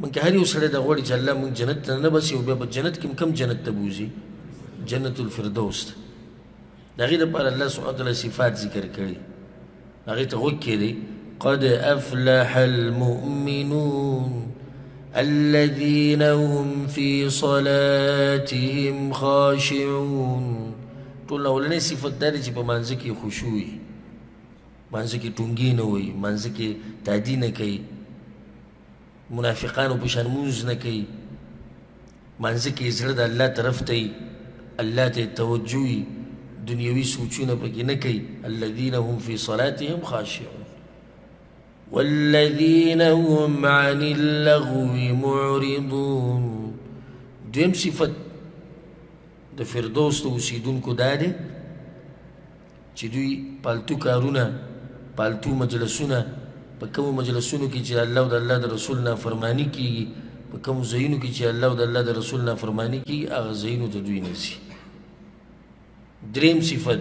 من كهاري وسرد أغواري جلا من جنتنا نبسي وبيا بجنت كم جنت تبوزي جنة الفردوس نغير بقى الله سبحانه وتعالى صفات ذكر كري نغير تغوكي قد أفلح المؤمنون الذين هم في صلاتهم خاشعون تقول لنا صفات دارجة بمانزكي خشوي مانزكي تنجينوي مانزكي تعدينكي منافقان وبشانموزنكي مانزكي زرد الله ترفتي الله تتوجوي دنيوي سوچونا بكينكي الذين هم في صلاتهم خاشعون والذين هم عن اللغو معرضون دوم صفت دا فردوس دا وسیدون کو داده چه دوی پالتو کارونا پالتو مجلسونا پا کمو مجلسونو کی چه اللہ دا اللہ دا رسولنا فرمانی کی پا کمو زینو کی چه اللہ دا اللہ دا رسولنا فرمانی کی آغا زینو دا دوی نسی درم صفت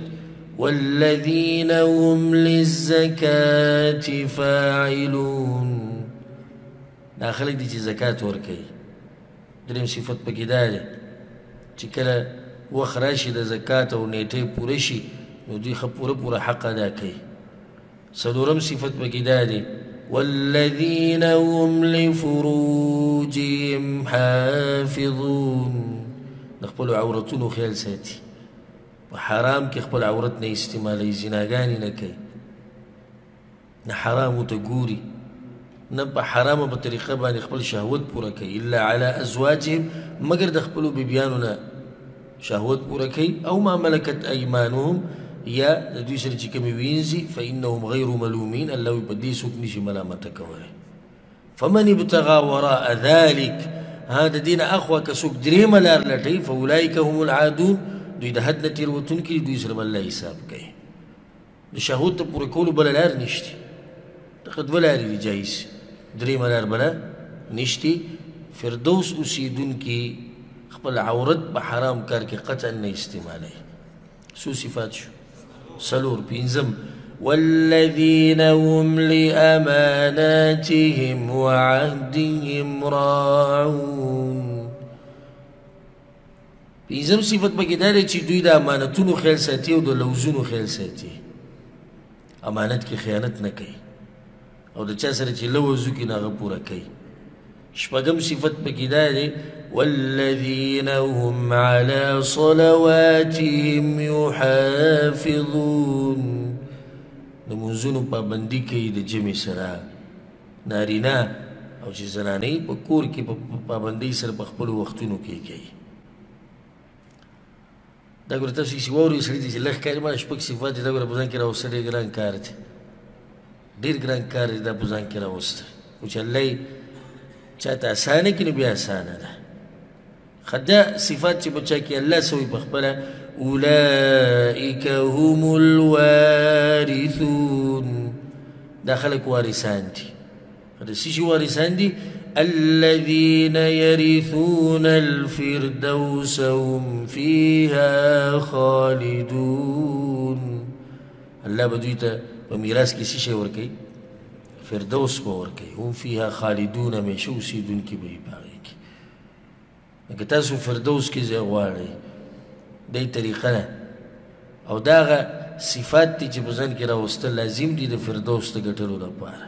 والذين هم للزكاة فاعلون ناخلق دي چه زكاة ورکي درم صفت پا كداري چه کلا وخراشي دا زكاة و نیتي پورشي نو دي خب پورا پورا حقا دا كي صدورم صفت پا كداري والذين هم لفروجهم حافظون نخبلو عورتونو خيال ساتي حرام کی خپل عورت نه استعمالی زناگانی نه کوي نه حرامو ته ګوري نه په حرامه په طریقه باندې خپل شهوت پوره کوي الا علی ازواجهم مگر د خپلو بیبیانو نه شهوت پوره کوي او ما ملکت ایمانهم یا د دوی سره چې کومې وینځي فانهم غیر ملومین الله وایي په دې څوک نشي ملامته کولی فمن ابتغى وراء ذلک هذا دین اخوا که څوک درېمه لار لټوي فاولئک هم العادون دوی د حد نه تیروتونکي کلی دوی سره الله حساب کوي د شهوت ته پوره کولو بله لار نشته دغه دوه لارې دي جایز درېیمه لار بله نشته فردوس اوسیدونکي خپل عورت په حرام کار کې قطعا نه استعمالوي څو صفات شو څلور پنځم والذین هم لاماناتهم وعهدهم راعون پینزم صفت پاکی داره چی دوی دا امانتونو خیال ساتی و دا لوزونو خیال ساتی امانت کی خیانت نکی او دا چا سر چی لوزو کی ناغا پورا کی شپاگم صفت پاکی داره والذین هم علی صلواتهم یحافظون نمونزونو پابندی کی دا جمع سرا نارینا او چی زنانی پا کور کی پابندی سر بخپل وقتونو کی کی دا گره تاسو کسی واوری سریدی چه لخ کاری ما شپک صفاتی دا گره بزن کرا وسته دیر گران کاری دی دیر گران کاری دا بزن کرا وسته وچه اللہی چاہتا آسانے کنی بی آسانا دا خدا صفات چه بچا کی اللہ سوی بخبلا اولائک هم الوارثون دا خلق وارثان دی خدا سیش وارثان دی الذين يرثون الفردوس هم فيها خالدون الله بدويته بميراث کسی شئ ورکی فردوس بورکی هم فيها خالدون همیشه اوسیدون کی به باغی کی که تاسو فردوس کې ځای غواړئ دی طریقه ده او دا هغه صفات دي چې په ځان کې راوستل لازم دي د فردوس د ګټلو لپاره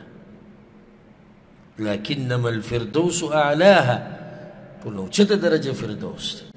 لكنما الفردوس أعلاها قلنا وشتا درجة فردوس